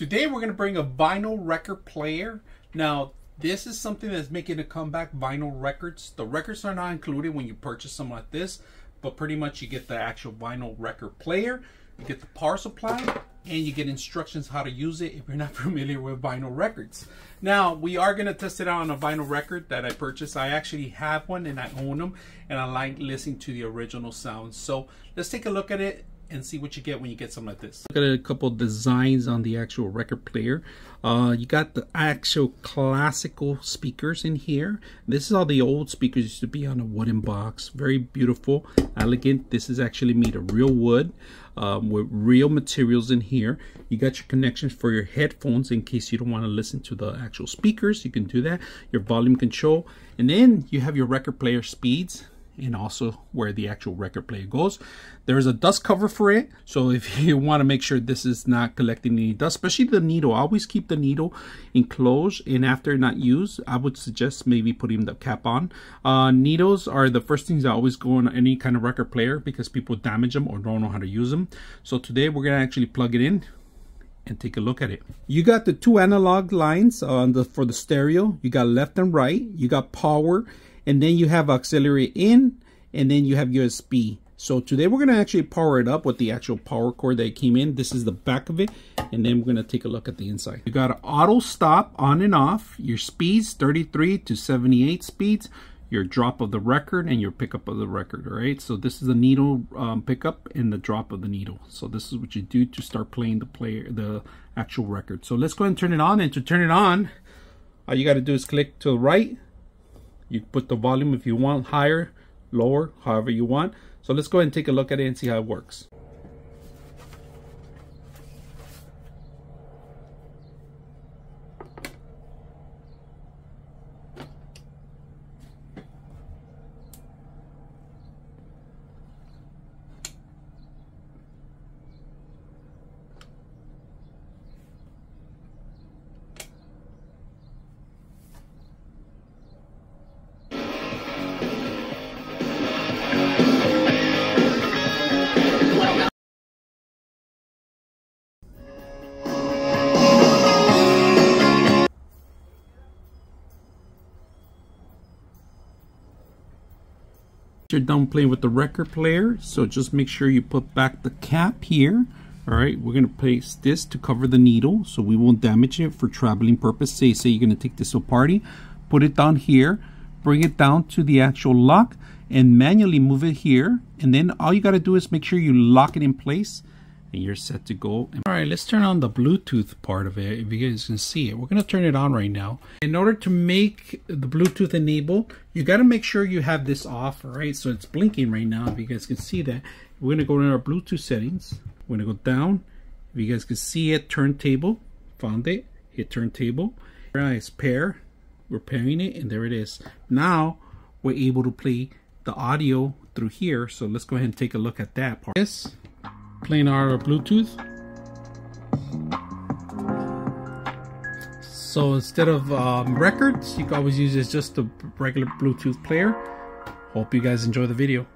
Today we're going to bring a vinyl record player. Now this is something that's making a comeback, vinyl records. The records are not included when you purchase something like this, but pretty much you get the actual vinyl record player, you get the power supply, and you get instructions how to use it if you're not familiar with vinyl records. Now we are going to test it out on a vinyl record that I purchased. I actually have one and I own them, and I like listening to the original sound. So let's take a look at it and see what you get when you get something like this. Look at a couple designs on the actual record player. You got the actual classical speakers in here. This is how the old speakers used to be, on a wooden box. Very beautiful, elegant. This is actually made of real wood with real materials in here. You got your connections for your headphones in case you don't want to listen to the actual speakers. You can do that. Your volume control. And then you have your record player speeds, and also where the actual record player goes. There is a dust cover for it, so if you want to make sure this is not collecting any dust, especially the needle. I always keep the needle enclosed, and after not used, I would suggest maybe putting the cap on. Needles are the first things that always go on any kind of record player because people damage them or don't know how to use them. So today we're going to actually plug it in and take a look at it. You got the two analog lines for the stereo. You got left and right, you got power, and then you have auxiliary in, and then you have USB. So today we're gonna actually power it up with the actual power cord that came in. This is the back of it, and then we're gonna take a look at the inside. You got an auto stop on and off, your speeds, 33 to 78 speeds, your drop of the record, and your pickup of the record, all right? So this is the needle pickup and the drop of the needle. So this is what you do to start playing the actual record. So let's go ahead and turn it on, and to turn it on, all you gotta do is click to the right. You put the volume if you want, higher, lower, however you want. So let's go ahead and take a look at it and see how it works. You're done playing with the record player, so just make sure you put back the cap here. All right, we're going to place this to cover the needle so we won't damage it for traveling purpose. Say you're going to take this to a party, put it down here, bring it down to the actual lock, and manually move it here, and then all you got to do is make sure you lock it in place, and you're set to go. All right, let's turn on the Bluetooth part of it. If you guys can see it, we're going to turn it on right now. In order to make the Bluetooth enabled, you got to make sure you have this off, all right? So it's blinking right now, if you guys can see that. We're going to go to our Bluetooth settings. We're going to go down. If you guys can see it, turntable, found it, hit turntable. All right, it's pair. We're pairing it, and there it is. Now we're able to play the audio through here. So let's go ahead and take a look at that part. This playing our Bluetooth. So instead of records, you can always use this, just the regular Bluetooth player. Hope you guys enjoy the video.